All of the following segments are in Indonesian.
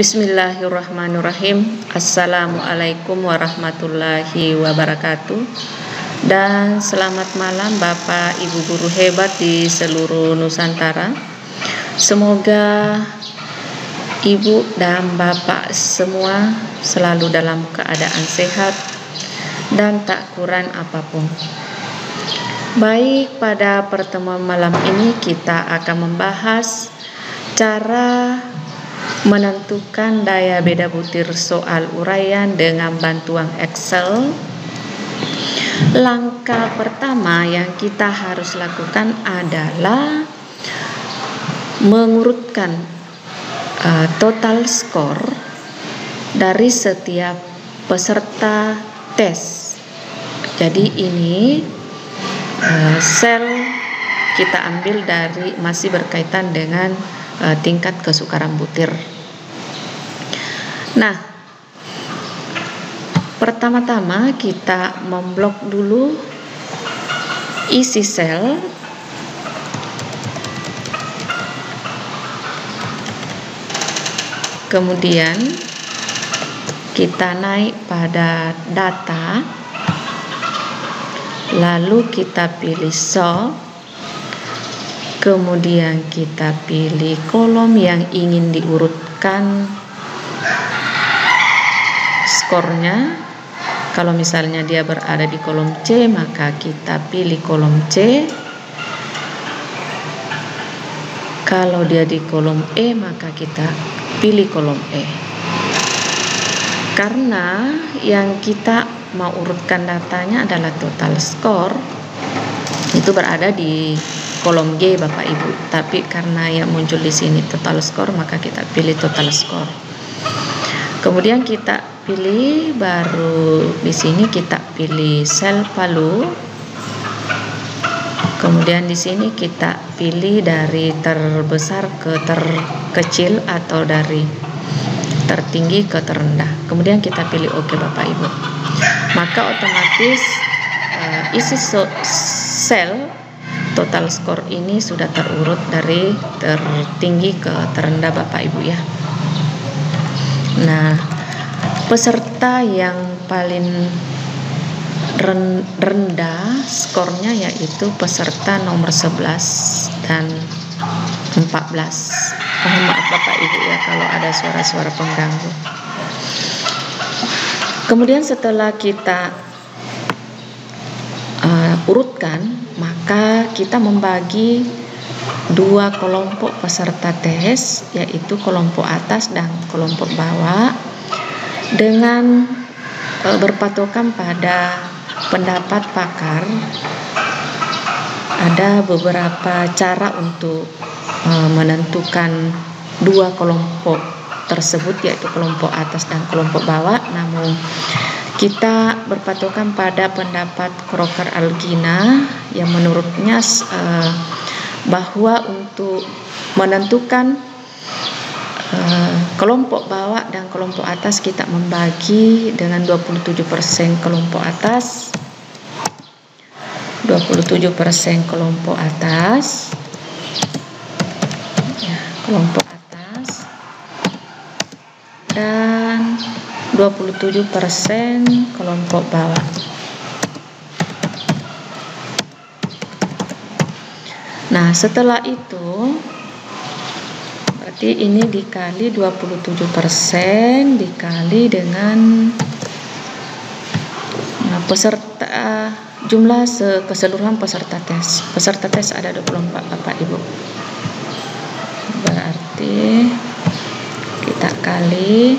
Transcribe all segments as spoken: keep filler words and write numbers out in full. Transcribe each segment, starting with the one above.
Bismillahirrahmanirrahim. Assalamualaikum warahmatullahi wabarakatuh. Dan selamat malam Bapak Ibu guru hebat di seluruh Nusantara. Semoga Ibu dan Bapak semua selalu dalam keadaan sehat dan tak kurang apapun. Baik, pada pertemuan malam ini kita akan membahas cara menentukan daya beda butir soal uraian dengan bantuan Excel. Langkah pertama yang kita harus lakukan adalah mengurutkan uh, total skor dari setiap peserta tes. Jadi ini uh, sel kita ambil dari masih berkaitan dengan uh, tingkat kesukaran butir. Nah, pertama-tama kita memblok dulu isi sel. Kemudian kita naik pada data. Lalu kita pilih sort. Kemudian kita pilih kolom yang ingin diurutkan skornya. Kalau misalnya dia berada di kolom C, maka kita pilih kolom C. Kalau dia di kolom E, maka kita pilih kolom E. Karena yang kita mau urutkan datanya adalah total skor, itu berada di kolom G Bapak Ibu. Tapi karena yang muncul di sini total skor, maka kita pilih total skor. Kemudian kita pilih, baru di sini kita pilih sel palu. Kemudian di sini kita pilih dari terbesar ke terkecil atau dari tertinggi ke terendah. Kemudian kita pilih oke Bapak Ibu. Maka otomatis uh, isi so sel total skor ini sudah terurut dari tertinggi ke terendah Bapak Ibu ya. Nah, peserta yang paling rendah skornya yaitu peserta nomor sebelas dan empat belas. Mohon maaf Bapak Ibu ya kalau ada suara-suara pengganggu. Kemudian setelah kita uh, urutkan, maka kita membagi dua kelompok peserta tes, yaitu kelompok atas dan kelompok bawah, dengan e, berpatokan pada pendapat pakar. Ada beberapa cara untuk e, menentukan dua kelompok tersebut, yaitu kelompok atas dan kelompok bawah. Namun kita berpatokan pada pendapat Crocker Algina yang menurutnya e, bahwa untuk menentukan Uh, kelompok bawah dan kelompok atas kita membagi dengan dua puluh tujuh persen kelompok atas, dua puluh tujuh persen kelompok atas ya, kelompok atas dan dua puluh tujuh persen kelompok bawah. Nah, setelah itu berarti ini dikali dua puluh tujuh persen dikali dengan peserta, jumlah keseluruhan peserta tes. Peserta tes ada dua puluh empat Bapak Ibu. Berarti kita kali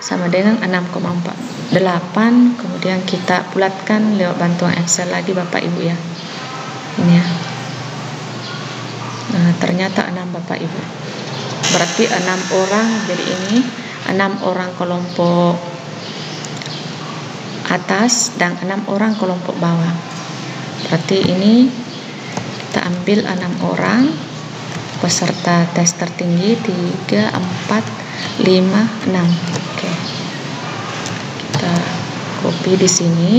sama dengan enam koma empat delapan, kemudian kita bulatkan lewat bantuan Excel lagi Bapak Ibu ya. Ini ya. Nah, ternyata enam Bapak Ibu. Berarti enam orang. Jadi ini enam orang kelompok atas dan enam orang kelompok bawah. Berarti ini kita ambil enam orang peserta tes tertinggi, tiga, empat, lima, enam. Oke. Kita copy di sini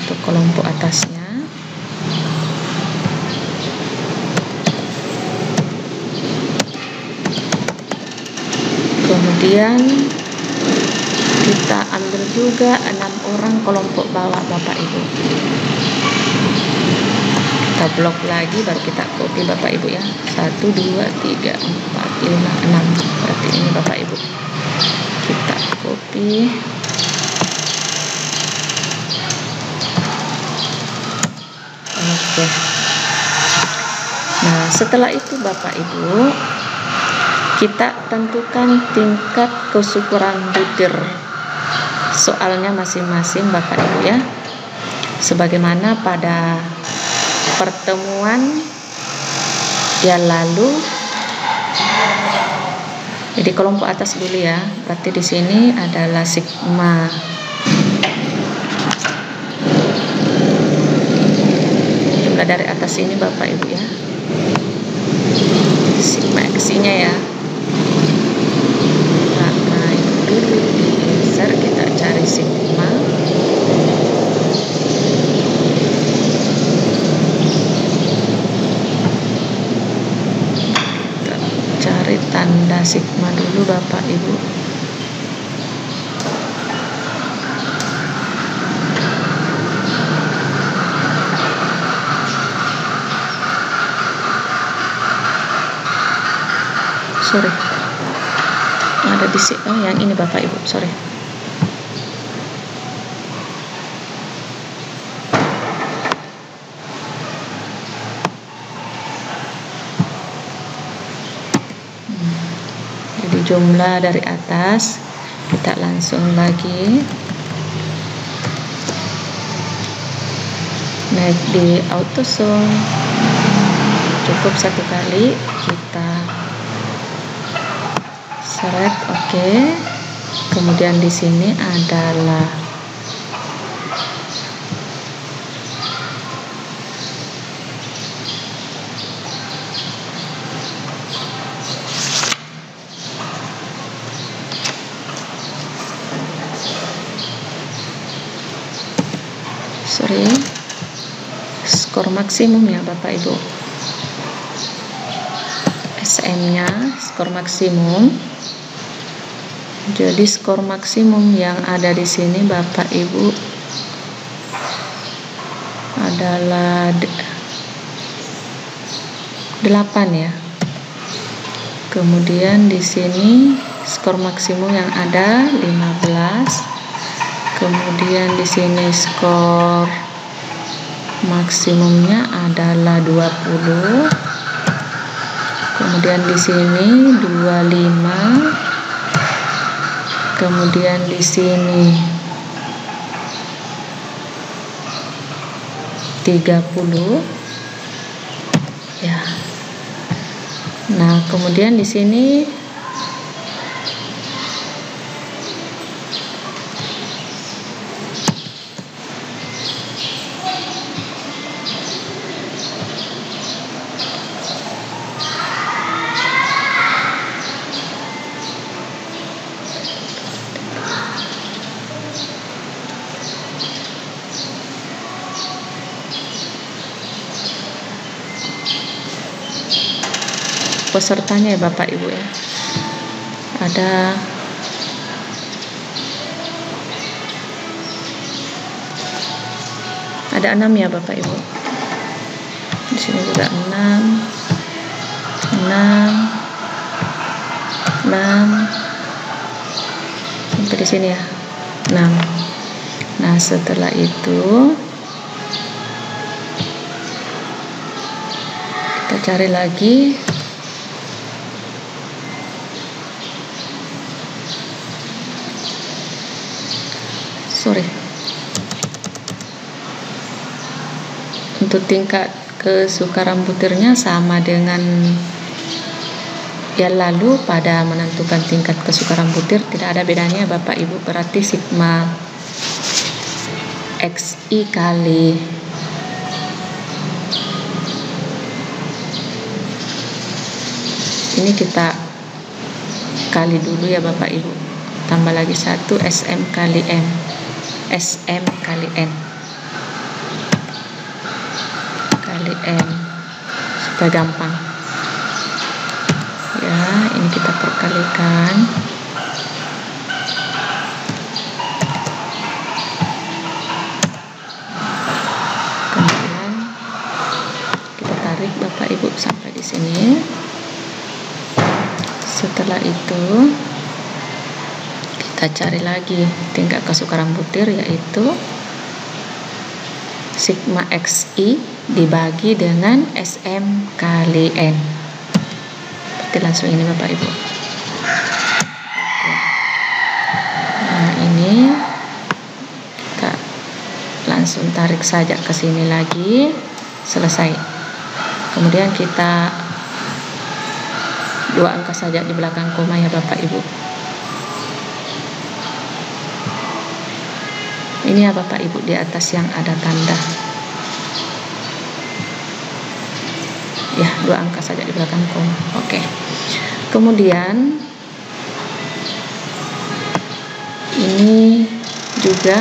untuk kelompok atasnya. Kemudian kita ambil juga enam orang kelompok bawah Bapak Ibu. Kita blok lagi baru kita copy Bapak Ibu ya. satu, dua, tiga, empat, lima, enam. Berarti ini Bapak Ibu. Kita copy. Oke. Nah, setelah itu Bapak Ibu, kita tentukan tingkat kesyukuran butir soalnya masing-masing Bapak Ibu ya, sebagaimana pada pertemuan yang lalu. Jadi kelompok atas dulu ya, berarti di sini adalah sigma jumlah dari atas ini Bapak Ibu ya, sigma x-nya ya. Tanda sigma dulu Bapak Ibu. Sorry, ada di sini. Oh, yang ini Bapak Ibu, sorry. Jumlah dari atas kita langsung lagi naik di AutoSum, cukup satu kali kita select. Oke, okay. Kemudian di sini adalah sorry, skor maksimum ya Bapak Ibu, S M nya skor maksimum. Jadi skor maksimum yang ada di sini Bapak Ibu adalah delapan ya. Kemudian di sini skor maksimum yang ada lima belas. Kemudian di sini skor maksimumnya adalah dua puluh. Kemudian di sini dua puluh lima. Kemudian di sini tiga puluh. Ya. Nah, kemudian di sini pesertanya ya Bapak Ibu ya, ada ada enam ya Bapak Ibu, di sini juga enam enam enam sampai di sini ya enam. Nah setelah itu kita cari lagi sorry untuk tingkat kesukaran butirnya sama dengan yang lalu. Pada menentukan tingkat kesukaran butir tidak ada bedanya Bapak Ibu, berarti sigma xi kali ini kita kali dulu ya Bapak Ibu, tambah lagi satu sm kali m, S M kali N kali N supaya gampang ya, ini kita perkalikan. sini. Setelah itu kita cari lagi tingkat kesukaran butir, yaitu sigma xi dibagi dengan sm kali n. Berarti langsung ini Bapak Ibu. Oke. Nah ini kita langsung tarik saja ke sini lagi, selesai. Kemudian kita dua angka saja di belakang koma ya Bapak Ibu. Ini ya Bapak Ibu, di atas yang ada tanda ya, dua angka saja di belakang koma. Oke, kemudian ini juga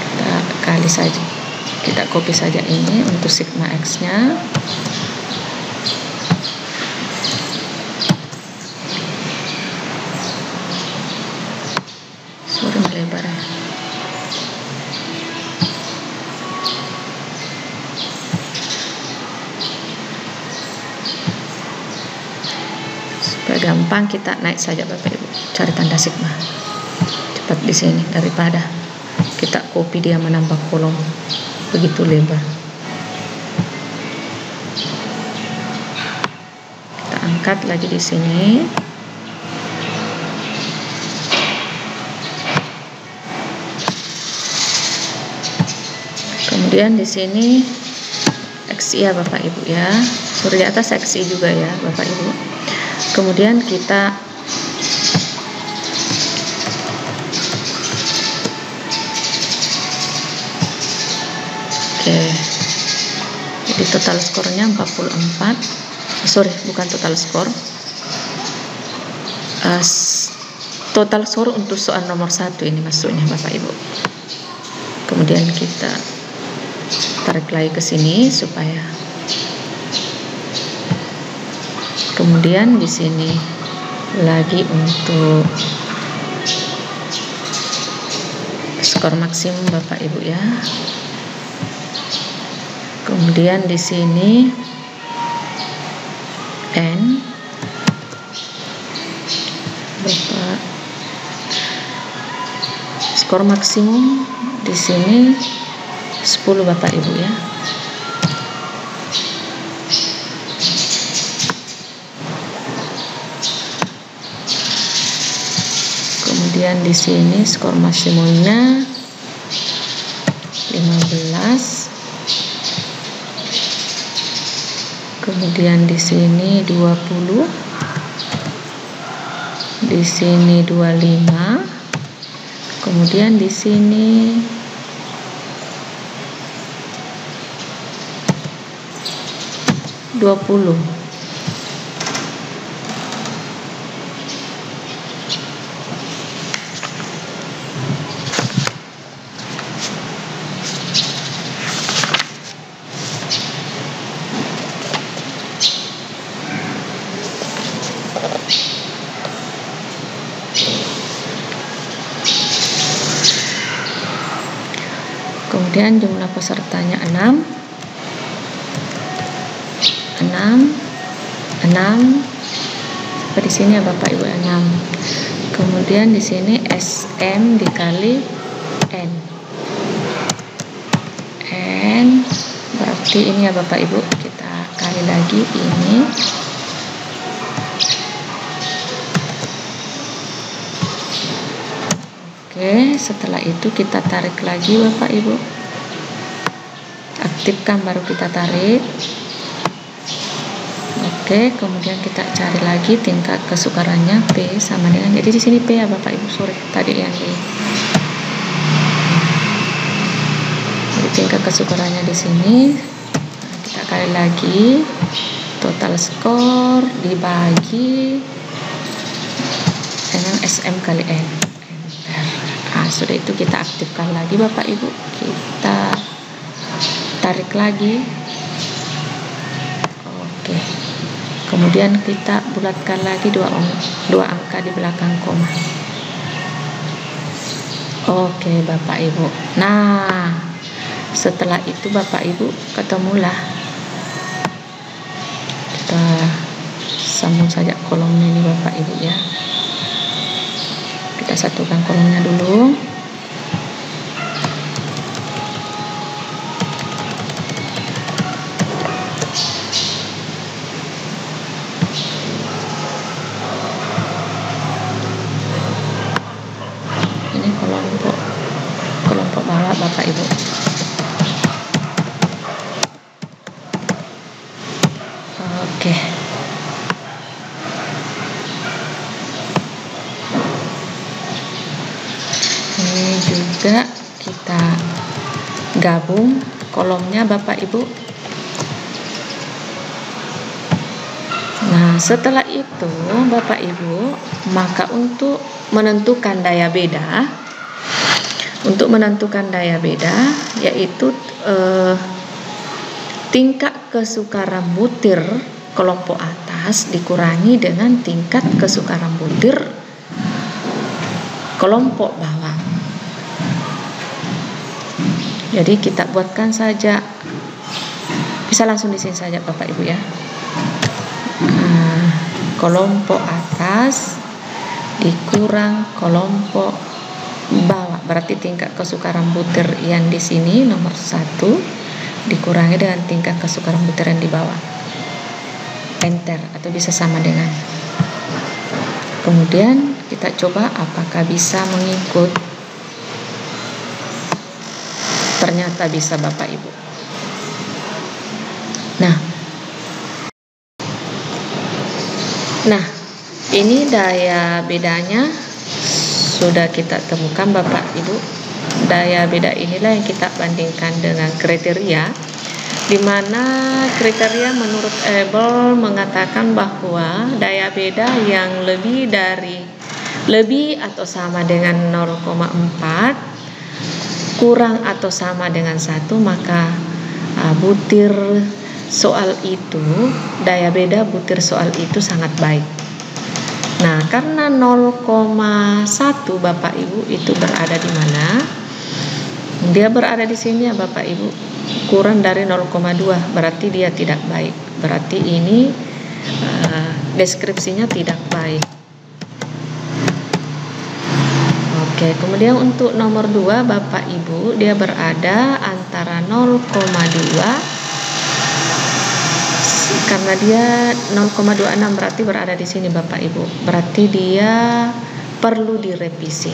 kita kali saja, kita copy saja ini untuk sigma x nya. Gampang, kita naik saja Bapak Ibu, cari tanda sigma cepat di sini daripada kita copy dia menambah kolom begitu lebar. Kita angkat lagi di sini. Kemudian di sini xi ya Bapak Ibu ya. Suruh di atas xi juga ya Bapak Ibu. Kemudian kita oke, jadi total skornya empat puluh empat, sorry bukan total skor, uh, total skor untuk soal nomor satu ini maksudnya Bapak Ibu. Kemudian kita tarik lagi ke sini supaya, kemudian di sini lagi untuk skor maksimum Bapak Ibu ya. Kemudian di sini n Bapak, skor maksimum di sini sepuluh Bapak Ibu ya. Kemudian di sini skor maksimumnya lima belas. Kemudian di sini dua puluh. Di sini dua puluh lima. Kemudian di sini dua puluh. Kemudian jumlah pesertanya enam, enam, enam, sampai di sini ya Bapak Ibu enam. Kemudian di sini S M dikali N, N berarti ini ya Bapak Ibu, kita kali lagi ini. Oke, setelah itu kita tarik lagi Bapak Ibu, aktifkan baru kita tarik. Oke, kemudian kita cari lagi tingkat kesukarannya P sama dengan, jadi di sini P ya Bapak Ibu, sorry tadi yang di, jadi tingkat kesukarannya di sini kita kali lagi total skor dibagi dengan S M kali N. Nah, sudah itu kita aktifkan lagi Bapak Ibu, kita tarik lagi. Oke, kemudian kita bulatkan lagi dua, dua angka di belakang koma. Oke Bapak Ibu, nah setelah itu Bapak Ibu ketemulah kita sambung saja kolomnya ini Bapak Ibu ya. Kita satukan kolomnya dulu. Ini kelompok kelompok balap Bapak Ibu. Oke. Ini juga kita gabung kolomnya Bapak Ibu. Nah, setelah itu Bapak Ibu, maka untuk menentukan daya beda untuk menentukan daya beda yaitu eh, tingkat kesukaran butir kelompok atas dikurangi dengan tingkat kesukaran butir kelompok bawah. Jadi kita buatkan saja, bisa langsung di sini saja Bapak Ibu ya. Nah, kelompok atas dikurang kelompok bawah, berarti tingkat kesukaran butir yang di sini nomor satu dikurangi dengan tingkat kesukaran butir yang di bawah. Enter atau bisa sama dengan. Kemudian kita coba apakah bisa mengikut. Ternyata bisa Bapak Ibu. Nah, nah ini daya bedanya sudah kita temukan Bapak Ibu. Daya beda inilah yang kita bandingkan dengan kriteria, di mana kriteria menurut Abel mengatakan bahwa daya beda yang lebih dari lebih atau sama dengan nol koma empat kurang atau sama dengan satu, maka uh, butir soal itu, daya beda butir soal itu sangat baik. Nah, karena nol koma satu Bapak Ibu itu berada di mana? Dia berada di sini ya Bapak Ibu. Kurang dari nol koma dua berarti dia tidak baik, berarti ini uh, deskripsinya tidak baik. Oke, kemudian untuk nomor dua Bapak Ibu, dia berada antara nol koma dua karena dia nol koma dua enam berarti berada di sini Bapak Ibu, berarti dia perlu direvisi.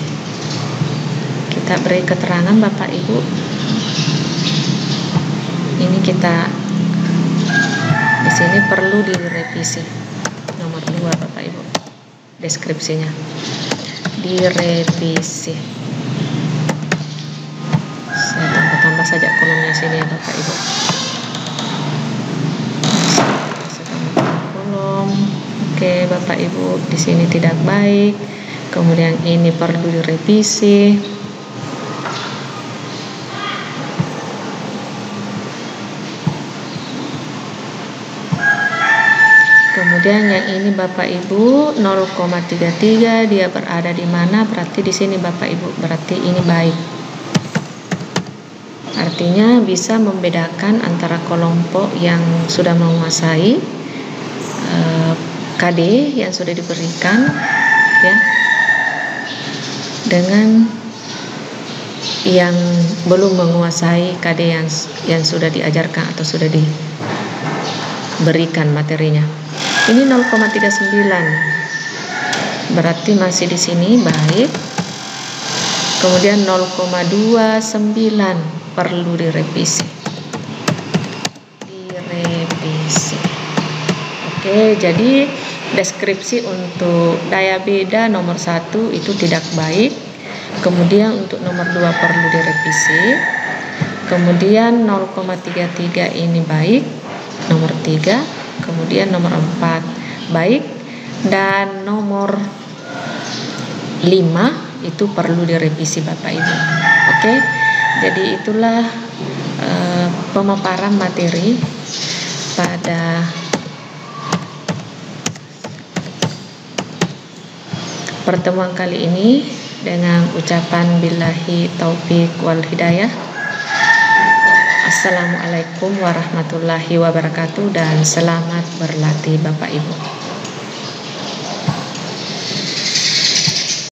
Kita beri keterangan Bapak Ibu. Ini kita di sini perlu direvisi nomor dua Bapak Ibu, deskripsinya direvisi. Saya tambah-tambah saja kolomnya sini ya Bapak Ibu. Saya tambah kolom. Oke Bapak Ibu, di sini tidak baik. Kemudian ini perlu direvisi. Kemudian yang ini Bapak Ibu nol koma tiga tiga dia berada di mana? Berarti di sini Bapak Ibu, berarti ini baik. Artinya bisa membedakan antara kelompok yang sudah menguasai eh, K D yang sudah diberikan ya, dengan yang belum menguasai K D yang yang sudah diajarkan atau sudah diberikan materinya. Ini nol koma tiga sembilan berarti masih di sini baik. Kemudian nol koma dua sembilan perlu direvisi. Direvisi. Oke, jadi deskripsi untuk daya beda nomor satu itu tidak baik. Kemudian untuk nomor dua perlu direvisi. Kemudian nol koma tiga tiga ini baik. Nomor tiga, kemudian nomor empat baik, dan nomor lima itu perlu direvisi Bapak Ibu. Oke, jadi itulah e, pemaparan materi pada pertemuan kali ini dengan ucapan billahi taufik wal hidayah. Assalamualaikum warahmatullahi wabarakatuh dan selamat berlatih Bapak Ibu.